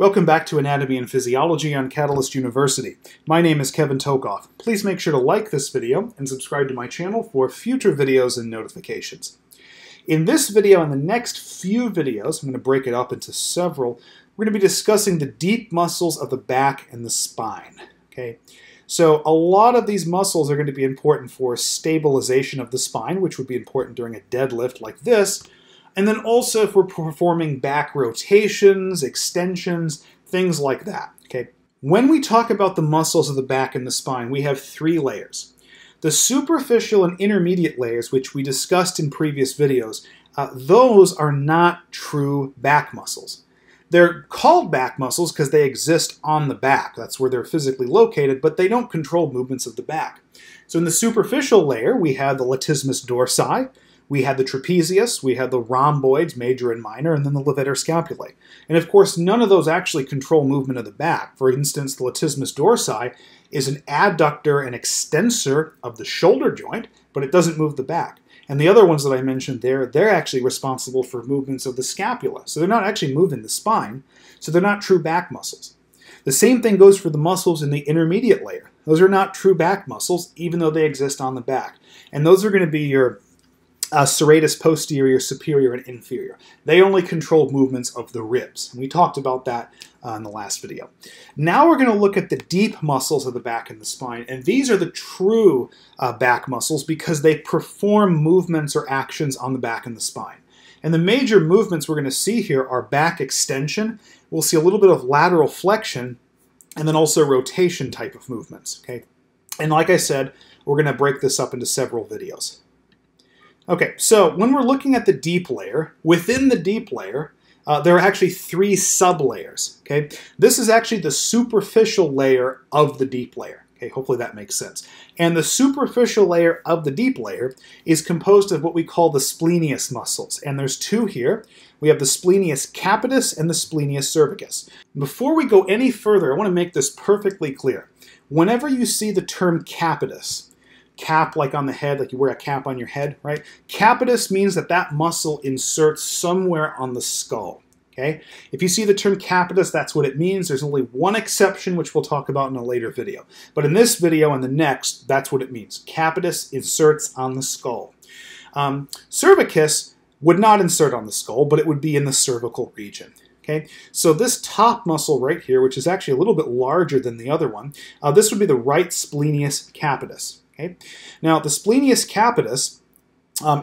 Welcome back to Anatomy and Physiology on Catalyst University. My name is Kevin Tokoph. Please make sure to like this video and subscribe to my channel for future videos and notifications. In this video and the next few videos, I'm going to break it up into several, we're going to be discussing the deep muscles of the back and the spine. Okay, so a lot of these muscles are going to be important for stabilization of the spine, which would be important during a deadlift like this. And then also if we're performing back rotations, extensions, things like that. Okay. When we talk about the muscles of the back and the spine, we have three layers. The superficial and intermediate layers, which we discussed in previous videos, those are not true back muscles. They're called back muscles because they exist on the back. That's where they're physically located, but they don't control movements of the back. So in the superficial layer, we have the latissimus dorsi, we had the trapezius, we had the rhomboids, major and minor, and then the levator scapulae. And of course, none of those actually control movement of the back. For instance, the latissimus dorsi is an adductor and extensor of the shoulder joint, but it doesn't move the back. And the other ones that I mentioned there, they're actually responsible for movements of the scapula. So they're not actually moving the spine, so they're not true back muscles. The same thing goes for the muscles in the intermediate layer. Those are not true back muscles, even though they exist on the back. And those are going to be your serratus posterior, superior, and inferior. They only control movements of the ribs. And we talked about that in the last video. Now we're going to look at the deep muscles of the back and the spine. And these are the true back muscles because they perform movements or actions on the back and the spine. And the major movements we're going to see here are back extension. We'll see a little bit of lateral flexion and then also rotation type of movements. Okay. And like I said, we're going to break this up into several videos. Okay, so when we're looking at the deep layer, within the deep layer, there are actually three sublayers. Okay, this is actually the superficial layer of the deep layer. Okay, hopefully that makes sense. And the superficial layer of the deep layer is composed of what we call the splenius muscles. And there's two here. We have the splenius capitis and the splenius cervicis. Before we go any further, I want to make this perfectly clear. Whenever you see the term capitis, cap like on the head, like you wear a cap on your head, right? Capitis means that that muscle inserts somewhere on the skull, okay? If you see the term capitis, that's what it means. There's only one exception, which we'll talk about in a later video. But in this video and the next, that's what it means. Capitis inserts on the skull. Cervicus would not insert on the skull, but it would be in the cervical region. Okay, so this top muscle right here, which is actually a little bit larger than the other one, this would be the right splenius capitis. Okay? Now, the splenius capitis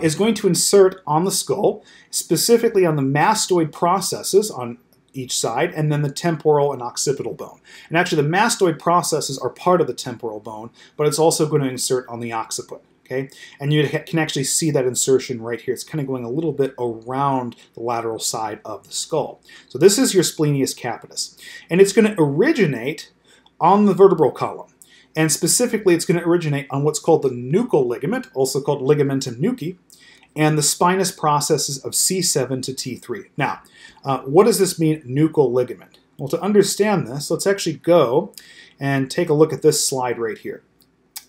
is going to insert on the skull, specifically on the mastoid processes on each side, and then the temporal and occipital bone. And actually, the mastoid processes are part of the temporal bone, but it's also going to insert on the occiput. Okay? And you can actually see that insertion right here. It's kind of going a little bit around the lateral side of the skull. So this is your splenius capitis. And it's going to originate on the vertebral column. And specifically, it's going to originate on what's called the nuchal ligament, also called ligamentum nuchae, and the spinous processes of C7 to T3. Now, what does this mean, nuchal ligament? Well, to understand this, let's actually go and take a look at this slide right here.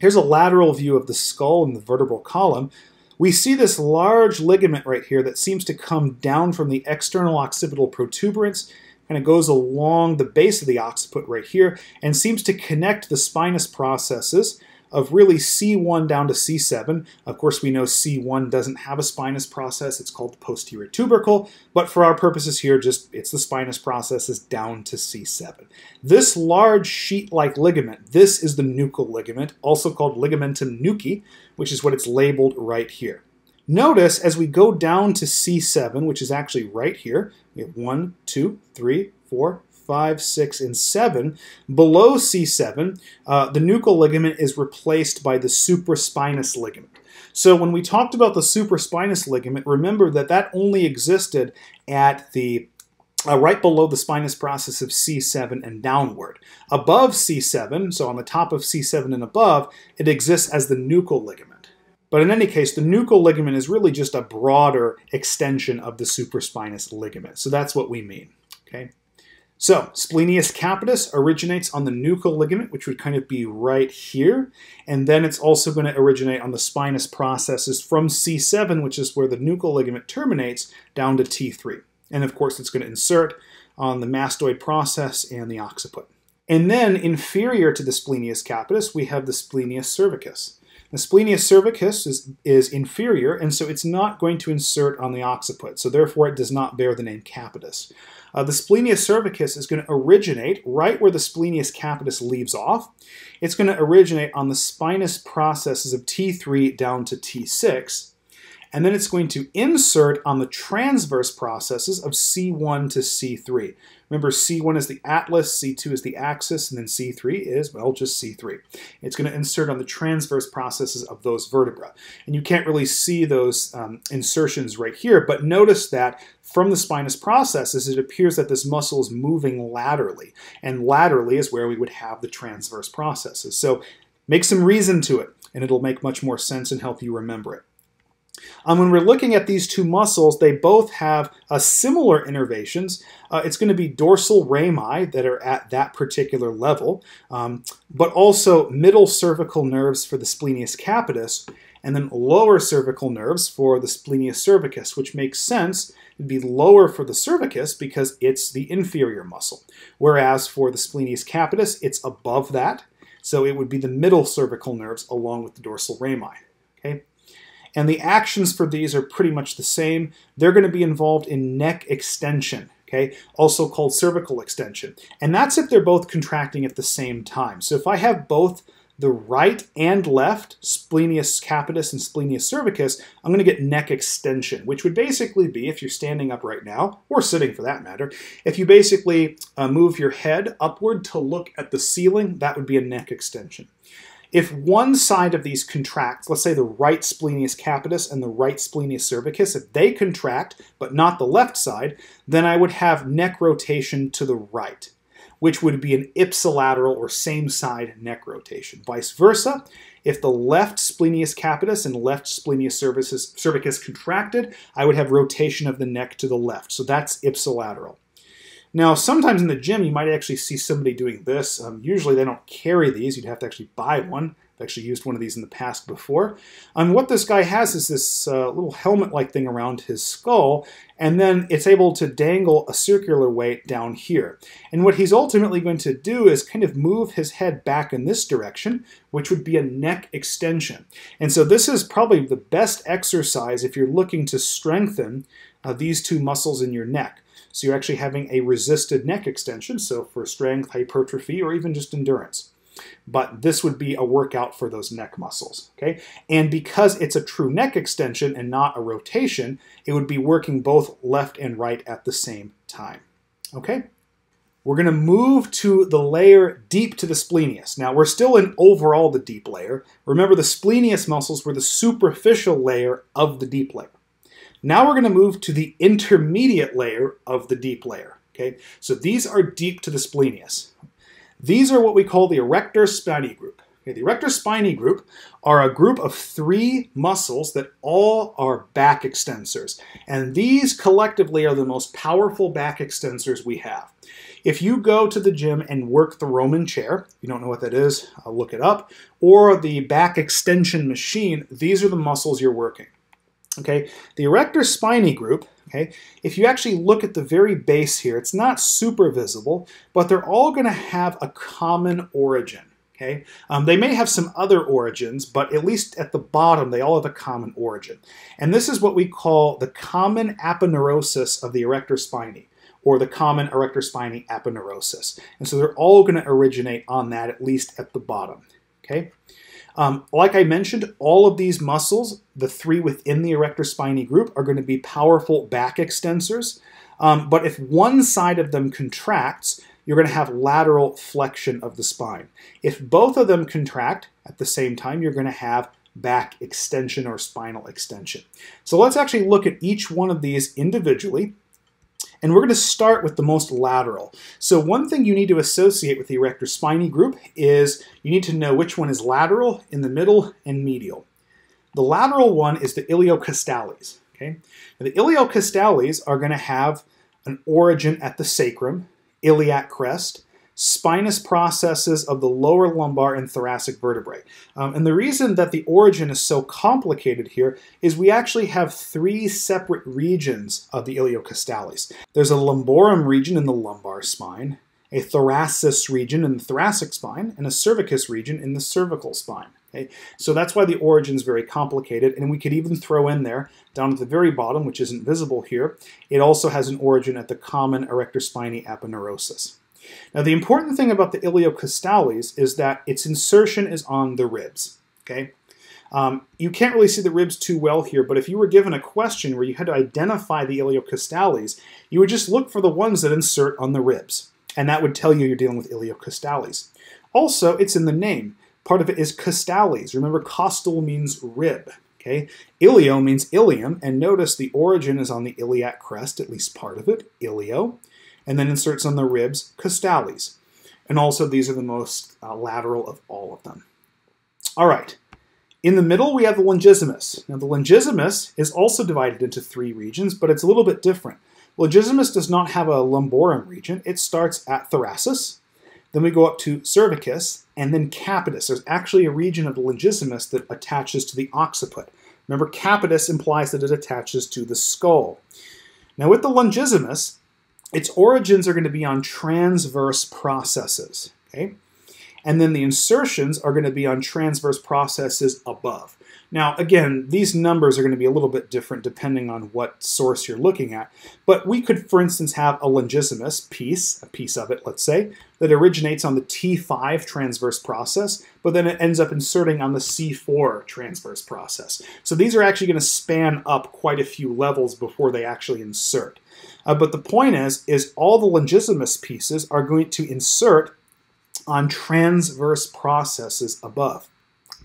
Here's a lateral view of the skull and the vertebral column. We see this large ligament right here that seems to come down from the external occipital protuberance, and it goes along the base of the occiput right here and seems to connect the spinous processes of really C1 down to C7. Of course, we know C1 doesn't have a spinous process. It's called the posterior tubercle. But for our purposes here, just it's the spinous processes down to C7. This large sheet-like ligament, this is the nuchal ligament, also called ligamentum nuchae, which is what it's labeled right here. Notice as we go down to C7, which is actually right here, we have 1, 2, 3, 4, 5, 6, and 7. Below C7, the nuchal ligament is replaced by the supraspinous ligament. So when we talked about the supraspinous ligament, remember that that only existed at the right below the spinous process of C7 and downward. Above C7, so on the top of C7 and above, it exists as the nuchal ligament. But in any case, the nuchal ligament is really just a broader extension of the supraspinous ligament. So that's what we mean. Okay. So splenius capitis originates on the nuchal ligament, which would kind of be right here. And then it's also going to originate on the spinous processes from C7, which is where the nuchal ligament terminates, down to T3. And of course, it's going to insert on the mastoid process and the occiput. And then inferior to the splenius capitis, we have the splenius cervicus. The splenius cervicus is inferior, and so it's not going to insert on the occiput, so therefore it does not bear the name capitis. The splenius cervicus is going to originate right where the splenius capitis leaves off. It's going to originate on the spinous processes of T3 down to T6, and then it's going to insert on the transverse processes of C1 to C3. Remember, C1 is the atlas, C2 is the axis, and then C3 is, well, just C3. It's going to insert on the transverse processes of those vertebrae. And you can't really see those insertions right here, but notice that from the spinous processes, it appears that this muscle is moving laterally, and laterally is where we would have the transverse processes. So make some reason to it, and it'll make much more sense and help you remember it. When we're looking at these two muscles, they both have similar innervations. It's going to be dorsal rami that are at that particular level, but also middle cervical nerves for the splenius capitis, and then lower cervical nerves for the splenius cervicus, which makes sense. It'd be lower for the cervicus because it's the inferior muscle, whereas for the splenius capitis, it's above that, so it would be the middle cervical nerves along with the dorsal rami. Okay? And the actions for these are pretty much the same. They're going to be involved in neck extension, okay, also called cervical extension. And that's if they're both contracting at the same time. So if I have both the right and left, splenius capitis and splenius cervicus, I'm going to get neck extension, which would basically be, if you're standing up right now, or sitting for that matter, if you basically move your head upward to look at the ceiling, that would be a neck extension. If one side of these contracts, let's say the right splenius capitis and the right splenius cervicus, if they contract, but not the left side, then I would have neck rotation to the right, which would be an ipsilateral or same side neck rotation. Vice versa, if the left splenius capitis and left splenius cervicus contracted, I would have rotation of the neck to the left, so that's ipsilateral. Now, sometimes in the gym, you might actually see somebody doing this. Usually they don't carry these. You'd have to actually buy one. I've actually used one of these in the past before. What this guy has is this little helmet-like thing around his skull, and then it's able to dangle a circular weight down here. And what he's ultimately going to do is kind of move his head back in this direction, which would be a neck extension. And so this is probably the best exercise if you're looking to strengthen these two muscles in your neck. So you're actually having a resisted neck extension, so for strength, hypertrophy, or even just endurance. But this would be a workout for those neck muscles, okay? And because it's a true neck extension and not a rotation, it would be working both left and right at the same time, okay? We're going to move to the layer deep to the splenius. Now, we're still in overall the deep layer. Remember, the splenius muscles were the superficial layer of the deep layer. Now we're going to move to the intermediate layer of the deep layer. Okay, so these are deep to the splenius. These are what we call the erector spinae group. Okay, the erector spinae group are a group of three muscles that all are back extensors. And these collectively are the most powerful back extensors we have. If you go to the gym and work the Roman chair, if you don't know what that is, I'll look it up, or the back extension machine, these are the muscles you're working. Okay, the erector spinae group, okay, if you actually look at the very base here, it's not super visible, but they're all going to have a common origin. Okay, they may have some other origins, but at least at the bottom, they all have a common origin. And this is what we call the common aponeurosis of the erector spinae, or the common erector spinae aponeurosis. And so they're all going to originate on that, at least at the bottom. Okay. Like I mentioned, all of these muscles, the three within the erector spinae group, are going to be powerful back extensors. But if one side of them contracts, you're going to have lateral flexion of the spine. If both of them contract at the same time, you're going to have back extension or spinal extension. So let's actually look at each one of these individually. And we're going to start with the most lateral. So one thing you need to associate with the erector spinae group is you need to know which one is lateral, in the middle, and medial. The lateral one is the iliocostales. Okay? Now the iliocostales are going to have an origin at the sacrum, iliac crest, spinous processes of the lower lumbar and thoracic vertebrae. And the reason that the origin is so complicated here is we actually have three separate regions of the iliocostalis. There's a lumborum region in the lumbar spine, a thoracis region in the thoracic spine, and a cervicus region in the cervical spine. Okay? So that's why the origin is very complicated, and we could even throw in there, down at the very bottom, which isn't visible here, it also has an origin at the common erector spinae aponeurosis. Now the important thing about the iliocostalis is that its insertion is on the ribs. Okay? You can't really see the ribs too well here, but if you were given a question where you had to identify the iliocostalis, you would just look for the ones that insert on the ribs. And that would tell you you're dealing with iliocostalis. Also, it's in the name. Part of it is costales. Remember, costal means rib. Okay? Ilio means ilium, and notice the origin is on the iliac crest, at least part of it, ilio, and then inserts on the ribs, costales. And also, these are the most lateral of all of them. All right. In the middle, we have the longissimus. Now, the longissimus is also divided into three regions, but it's a little bit different. Longissimus does not have a lumborum region. It starts at thoracis, then we go up to cervicus, and then capitis. There's actually a region of the longissimus that attaches to the occiput. Remember, capitis implies that it attaches to the skull. Now with the longissimus, its origins are going to be on transverse processes, okay? And then the insertions are going to be on transverse processes above. Now, again, these numbers are going to be a little bit different depending on what source you're looking at. But we could, for instance, have a longissimus piece, a piece of it, let's say, that originates on the T5 transverse process, but then it ends up inserting on the C4 transverse process. So these are actually going to span up quite a few levels before they actually insert. But the point is all the longissimus pieces are going to insert on transverse processes above.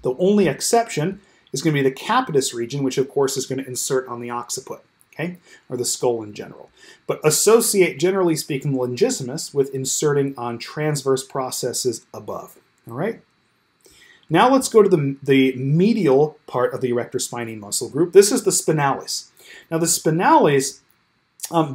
The only exception is going to be the capitis region, which of course is going to insert on the occiput, okay, or the skull in general. But associate, generally speaking, longissimus with inserting on transverse processes above, all right? Now let's go to the medial part of the erector spinae muscle group. This is the spinalis. Now the spinalis,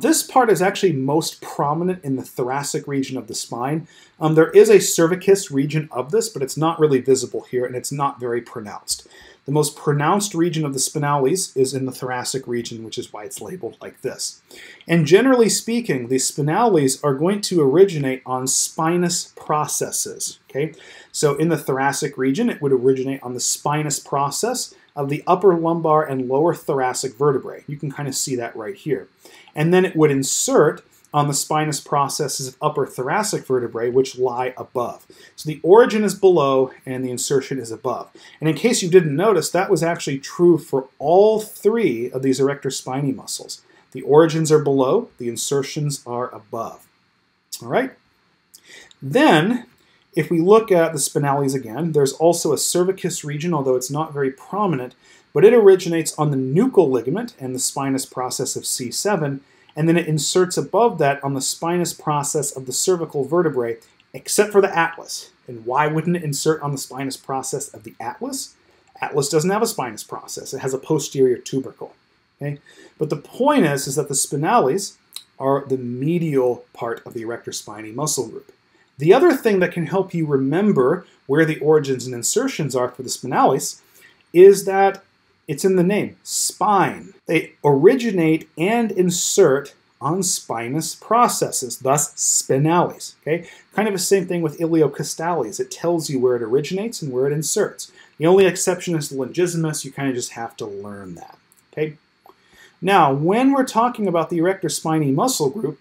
this part is actually most prominent in the thoracic region of the spine. There is a cervicus region of this, but it's not really visible here, and it's not very pronounced. The most pronounced region of the spinalis is in the thoracic region, which is why it's labeled like this. And generally speaking, the spinalis are going to originate on spinous processes. Okay? So in the thoracic region, it would originate on the spinous process of the upper lumbar and lower thoracic vertebrae. You can kind of see that right here. And then it would insert on the spinous processes of upper thoracic vertebrae, which lie above. So the origin is below and the insertion is above. And in case you didn't notice, that was actually true for all three of these erector spinae muscles. The origins are below, the insertions are above. All right? Then, if we look at the spinalis again, there's also a cervicus region, although it's not very prominent, but it originates on the nuchal ligament and the spinous process of C7, and then it inserts above that on the spinous process of the cervical vertebrae, except for the atlas. And why wouldn't it insert on the spinous process of the atlas? Atlas doesn't have a spinous process. It has a posterior tubercle. Okay? But the point is that the spinalis are the medial part of the erector spinae muscle group. The other thing that can help you remember where the origins and insertions are for the spinalis is that it's in the name, spine. They originate and insert on spinous processes, thus spinalis. Okay? Kind of the same thing with iliocostalis. It tells you where it originates and where it inserts. The only exception is the longissimus. You kind of just have to learn that. Okay? Now, when we're talking about the erector spinae muscle group,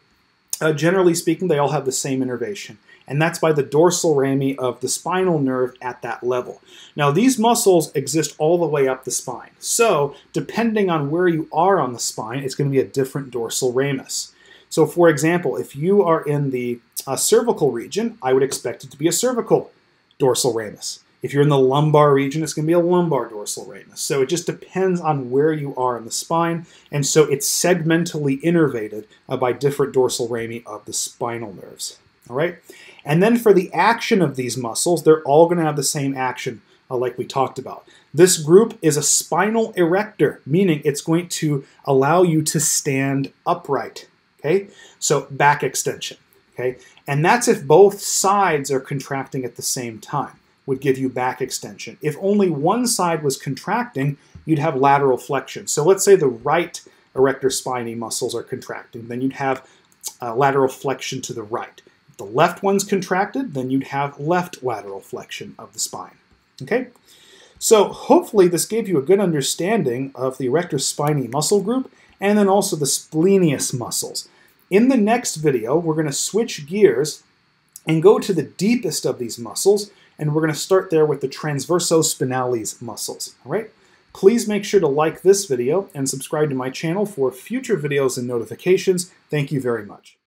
generally speaking, they all have the same innervation, and that's by the dorsal rami of the spinal nerve at that level. Now, these muscles exist all the way up the spine, so depending on where you are on the spine, it's going to be a different dorsal ramus. So, for example, if you are in the cervical region, I would expect it to be a cervical dorsal ramus. If you're in the lumbar region, it's going to be a lumbar dorsal ramus. So it just depends on where you are in the spine, and so it's segmentally innervated by different dorsal rami of the spinal nerves. All right? And then for the action of these muscles, they're all going to have the same action like we talked about. This group is a spinal erector, meaning it's going to allow you to stand upright. Okay? So back extension. Okay? And that's if both sides are contracting at the same time, would give you back extension. If only one side was contracting, you'd have lateral flexion. So let's say the right erector spinae muscles are contracting, then you'd have lateral flexion to the right. If the left one's contracted, then you'd have left lateral flexion of the spine. Okay? So hopefully this gave you a good understanding of the erector spinae muscle group and then also the splenius muscles. In the next video, we're going to switch gears and go to the deepest of these muscles, and we're going to start there with the transversospinales muscles. All right? Please make sure to like this video and subscribe to my channel for future videos and notifications. Thank you very much.